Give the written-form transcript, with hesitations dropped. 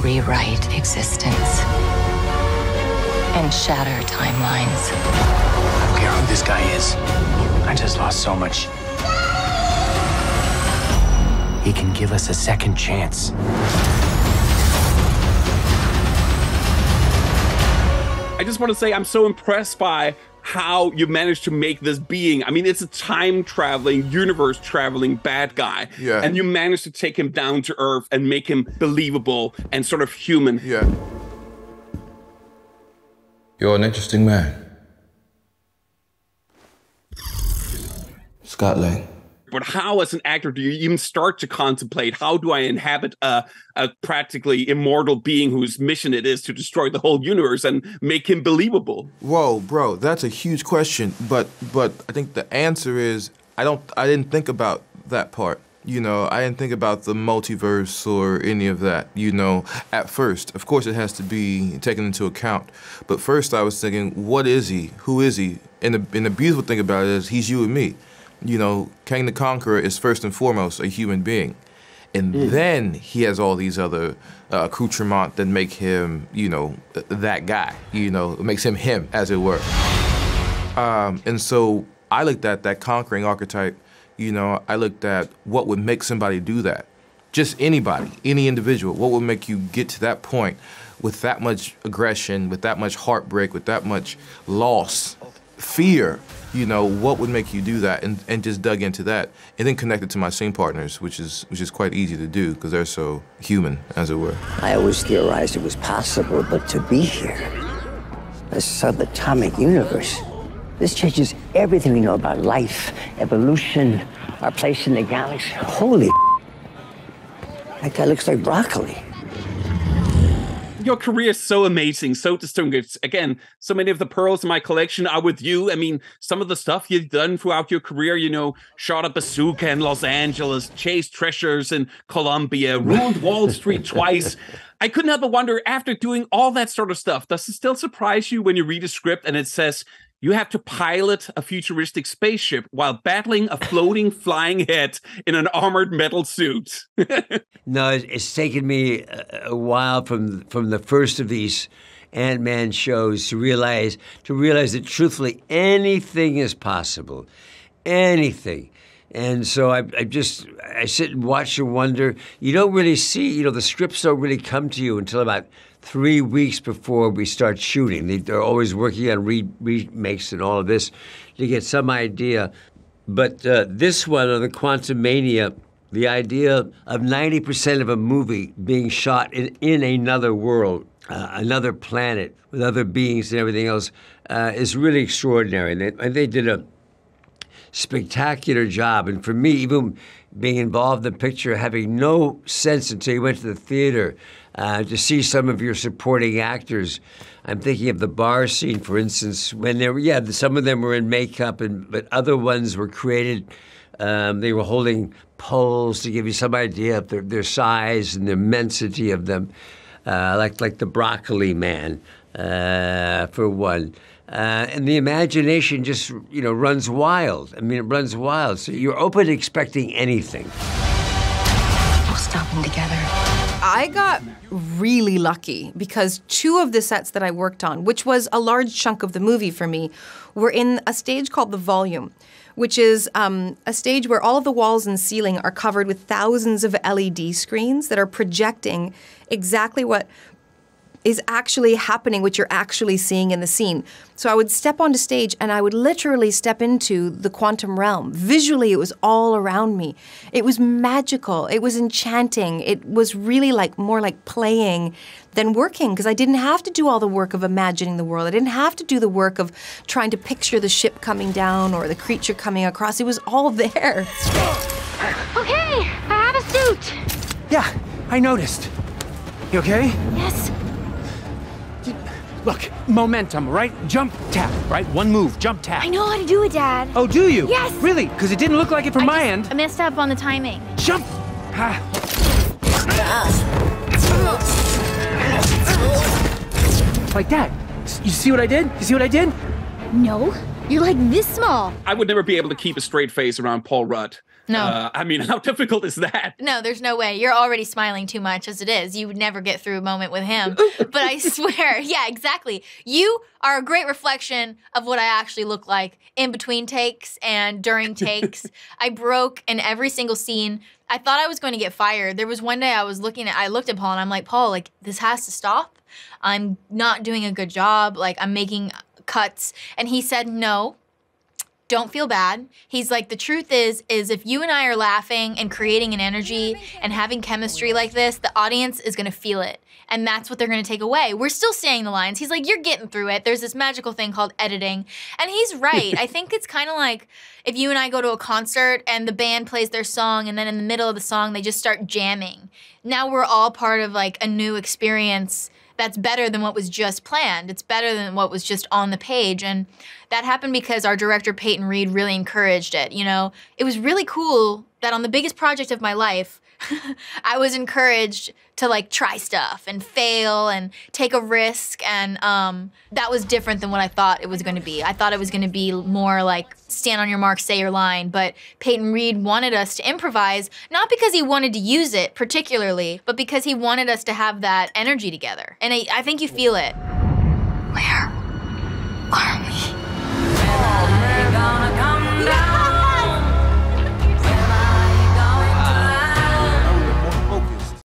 can rewrite existence and shatter timelines. I don't care who this guy is. I just lost so much. He can give us a second chance. I just want to say I'm so impressed by how you managed to make this being. I mean, it's a time-traveling, universe-traveling bad guy. Yeah. And you managed to take him down to earth and make him believable and sort of human. Yeah. You're an interesting man. Scott Lang. But how, as an actor, do you even start to contemplate, how do I inhabit a practically immortal being whose mission it is to destroy the whole universe and make him believable? Whoa, bro, that's a huge question. But I think the answer is, I didn't think about that part. You know, I didn't think about the multiverse or any of that, you know, at first. Of course, it has to be taken into account. But first I was thinking, what is he? Who is he? And the beautiful thing about it is he's you and me. You know, Kang the Conqueror is first and foremost a human being. And then he has all these other accoutrements that make him, you know, that guy. You know, it makes him him, as it were. And so I looked at that conquering archetype. You know, I looked at what would make somebody do that. Just anybody, any individual. What would make you get to that point with that much aggression, with that much heartbreak, with that much loss, fear? You know, what would make you do that? And just dug into that, and then connected to my scene partners, which is quite easy to do because they're so human, as it were. I always theorized it was possible, but to be here, a subatomic universe. This changes everything we know about life, evolution, our place in the galaxy. Holy that guy looks like broccoli. Your career is so amazing, so distinguished. Again, so many of the pearls in my collection are with you. I mean, some of the stuff you've done throughout your career, you know, shot a bazooka in Los Angeles, chased treasures in Colombia, ruled Wall Street twice. I couldn't help but wonder, after doing all that sort of stuff, does it still surprise you when you read a script and it says, you have to pilot a futuristic spaceship while battling a floating flying head in an armored metal suit? No, it's taken me a while from the first of these Ant-Man shows to realize that truthfully anything is possible, anything. And so I sit and watch and wonder. You don't really see, you know, the scripts don't really come to you until about 3 weeks before we start shooting. They're always working on remakes and all of this to get some idea. But this one, on the Quantumania, the idea of 90% of a movie being shot in another world, another planet with other beings and everything else, is really extraordinary. And they did a spectacular job. And for me, even being involved in the picture, having no sense until you went to the theater to see some of your supporting actors. I'm thinking of the bar scene, for instance, when there were, yeah, some of them were in makeup, but other ones were created. They were holding poles to give you some idea of their size and the immensity of them, like the broccoli man, for one. And the imagination just, you know, runs wild. I mean, it runs wild. So you're open to expecting anything. We'll stop them together. I got really lucky because two of the sets that I worked on, which was a large chunk of the movie for me, were in a stage called The Volume, which is a stage where all of the walls and ceiling are covered with thousands of LED screens that are projecting exactly what is actually happening, what you're actually seeing in the scene. So I would step onto stage and I would literally step into the quantum realm. Visually, it was all around me. It was magical. It was enchanting. It was really like more like playing than working, because I didn't have to do all the work of imagining the world. I didn't have to do the work of trying to picture the ship coming down or the creature coming across. It was all there. Okay, I have a suit. Yeah, I noticed. You okay? Yes. Look, momentum, right? Jump, tap, right? One move, jump, tap. I know how to do it, Dad. Oh, do you? Yes. Really? Because it didn't look like it from my end. I messed up on the timing. Jump! Ah. Like that. You see what I did? You see what I did? No. You're like this small. I would never be able to keep a straight face around Paul Rudd. No. I mean, how difficult is that? No, there's no way. You're already smiling too much as it is. You would never get through a moment with him. But I swear, yeah, exactly. You are a great reflection of what I actually look like in between takes and during takes. I broke in every single scene. I thought I was going to get fired. There was one day I looked at Paul and I'm like, Paul, like, this has to stop. I'm not doing a good job. Like, I'm making cuts. And he said, no. Don't feel bad. He's like, the truth is if you and I are laughing and creating an energy and having chemistry like this, the audience is going to feel it. And that's what they're going to take away. We're still saying the lines. He's like, you're getting through it. There's this magical thing called editing. And he's right. I think it's kind of like if you and I go to a concert and the band plays their song and then in the middle of the song, they just start jamming. Now we're all part of like a new experience that's better than what was just planned. It's better than what was just on the page. And that happened because our director, Peyton Reed, really encouraged it. You know, it was really cool that on the biggest project of my life, I was encouraged to like try stuff and fail and take a risk. And that was different than what I thought it was going to be. I thought it was going to be more like stand on your mark, say your line. But Peyton Reed wanted us to improvise, not because he wanted to use it particularly, but because he wanted us to have that energy together. And I think you feel it. Where are we?